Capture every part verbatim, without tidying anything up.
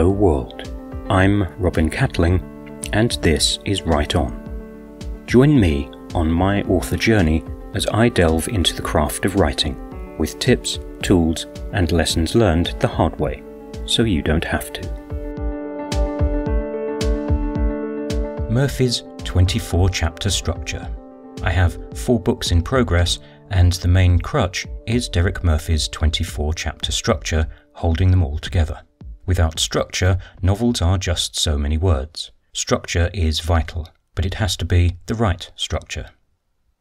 Hello World. I'm Robin Catling, and this is Write On. Join me on my author journey as I delve into the craft of writing, with tips, tools, and lessons learned the hard way, so you don't have to. Murphy's twenty-four chapter structure. I have four books in progress, and the main crutch is Derek Murphy's twenty-four chapter structure, holding them all together. Without structure, novels are just so many words. Structure is vital, but it has to be the right structure.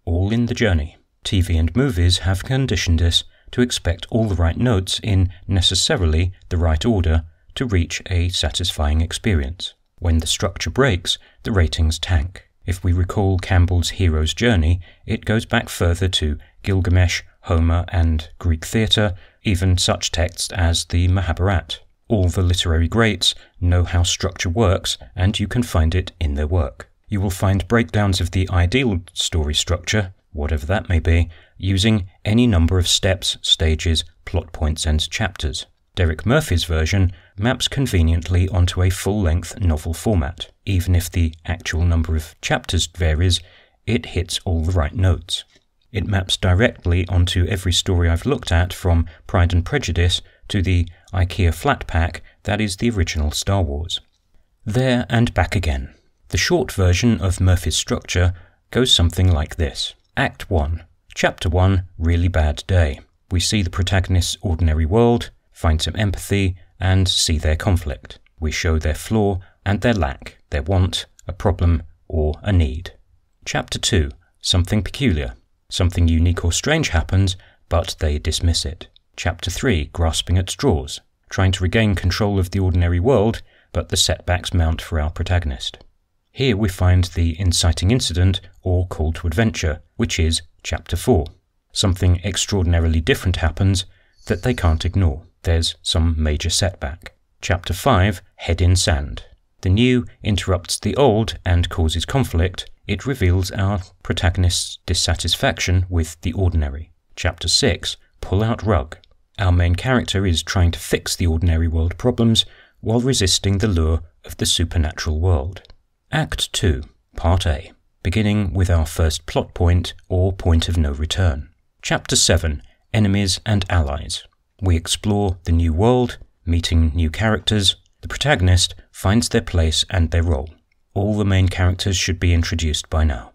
All in the journey. T V and movies have conditioned us to expect all the right notes in necessarily the right order to reach a satisfying experience. When the structure breaks, the ratings tank. If we recall Campbell's Hero's Journey, it goes back further to Gilgamesh, Homer and Greek theatre, even such texts as the Mahabharata. All the literary greats know how structure works, and you can find it in their work. You will find breakdowns of the ideal story structure, whatever that may be, using any number of steps, stages, plot points and chapters. Derek Murphy's version maps conveniently onto a full-length novel format. Even if the actual number of chapters varies, it hits all the right notes. It maps directly onto every story I've looked at, from Pride and Prejudice to the IKEA flat pack that is the original Star Wars. There and back again. The short version of Murphy's structure goes something like this. Act one. Chapter one, Really Bad Day. We see the protagonist's ordinary world, find some empathy, and see their conflict. We show their flaw and their lack, their want, a problem, or a need. Chapter two. Something peculiar. Something unique or strange happens, but they dismiss it. Chapter three. Grasping at straws. Trying to regain control of the ordinary world, but the setbacks mount for our protagonist. Here we find the inciting incident, or call to adventure, which is Chapter four. Something extraordinarily different happens that they can't ignore. There's some major setback. Chapter five. Head in sand. The new interrupts the old and causes conflict. It reveals our protagonist's dissatisfaction with the ordinary. Chapter six. Pull-out rug. Our main character is trying to fix the ordinary world problems while resisting the lure of the supernatural world. Act two. Part A. Beginning with our first plot point, or point of no return. Chapter seven. Enemies and allies. We explore the new world, meeting new characters. The protagonist finds their place and their role. All the main characters should be introduced by now.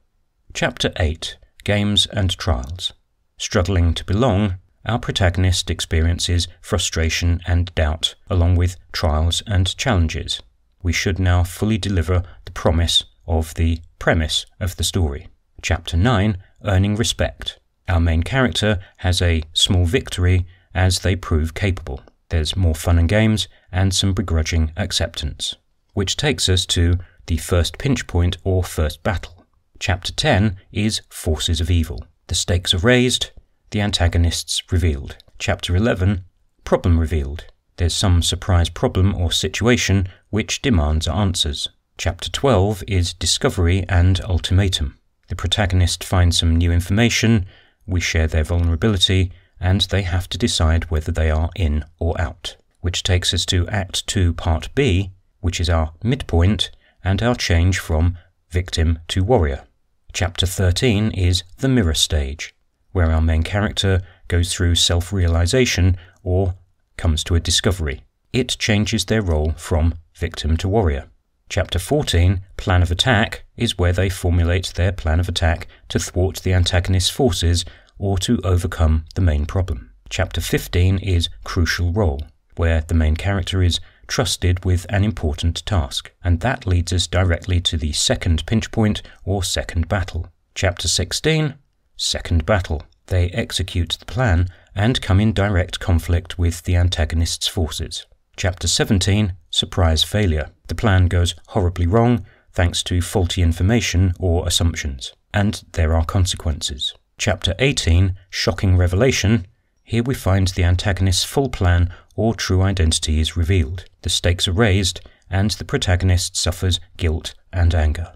Chapter eight. Games and Trials. Struggling to belong, our protagonist experiences frustration and doubt, along with trials and challenges. We should now fully deliver the promise of the premise of the story. Chapter nine. Earning Respect. Our main character has a small victory as they prove capable. There's more fun and games, and some begrudging acceptance. Which takes us to the first pinch point, or first battle. Chapter ten is Forces of Evil. The stakes are raised, the antagonists revealed. Chapter eleven, Problem revealed. There's some surprise problem or situation which demands answers. Chapter twelve is Discovery and Ultimatum. The protagonist finds some new information, we share their vulnerability, and they have to decide whether they are in or out. Which takes us to Act two Part B, which is our midpoint and our change from victim to warrior. Chapter thirteen is the mirror stage, where our main character goes through self-realization or comes to a discovery. It changes their role from victim to warrior. Chapter fourteen, Plan of Attack, is where they formulate their plan of attack to thwart the antagonist's forces or to overcome the main problem. Chapter fifteen is Crucial Role, where the main character is trusted with an important task, and that leads us directly to the second pinch point, or second battle. Chapter sixteen, Second Battle. They execute the plan and come in direct conflict with the antagonist's forces. Chapter seventeen, Surprise Failure. The plan goes horribly wrong thanks to faulty information or assumptions, and there are consequences. Chapter eighteen, Shocking Revelation. Here we find the antagonist's full plan or true identity is revealed. The stakes are raised and the protagonist suffers guilt and anger.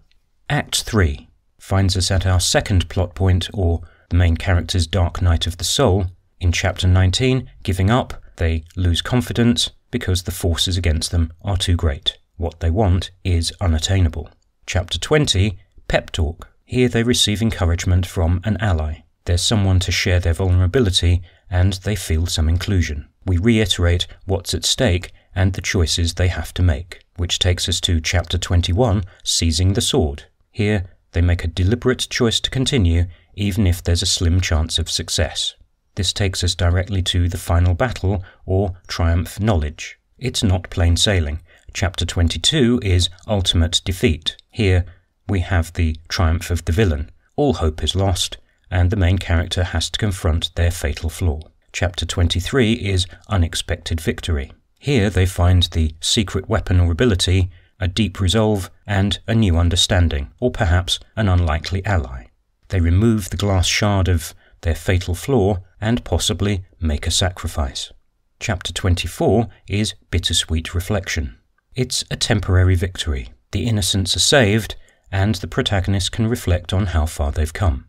Act three finds us at our second plot point, or the main character's dark night of the soul. In chapter nineteen, Giving Up, they lose confidence, because the forces against them are too great. What they want is unattainable. Chapter twenty, Pep Talk. Here they receive encouragement from an ally. There's someone to share their vulnerability, and they feel some inclusion. We reiterate what's at stake and the choices they have to make, which takes us to Chapter twenty-one, Seizing the Sword. Here, they make a deliberate choice to continue, even if there's a slim chance of success. This takes us directly to the final battle, or Triumph Knowledge. It's not plain sailing. Chapter twenty-two is Ultimate Defeat. Here, we have the triumph of the villain. All hope is lost, and the main character has to confront their fatal flaw. Chapter twenty-three is Unexpected Victory. Here they find the secret weapon or ability, a deep resolve, and a new understanding, or perhaps an unlikely ally. They remove the glass shard of their fatal flaw and possibly make a sacrifice. Chapter twenty-four is Bittersweet Reflection. It's a temporary victory. The innocents are saved, and the protagonist can reflect on how far they've come.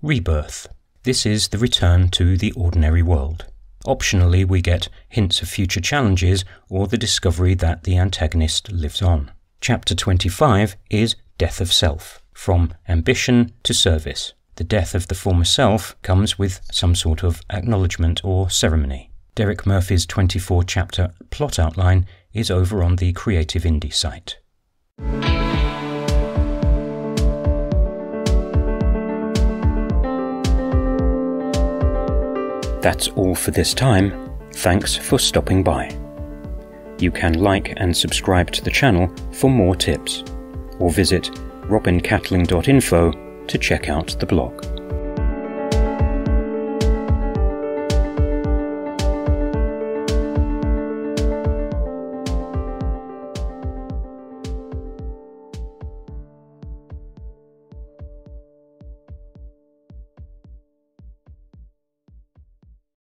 Rebirth. This is the return to the ordinary world. Optionally, we get hints of future challenges or the discovery that the antagonist lives on. Chapter twenty-five is Death of Self, from ambition to service. The death of the former self comes with some sort of acknowledgement or ceremony. Derek Murphy's twenty-four chapter plot outline is over on the Creative Indie site. That's all for this time. Thanks for stopping by. You can like and subscribe to the channel for more tips, or visit robin catling dot info to check out the blog.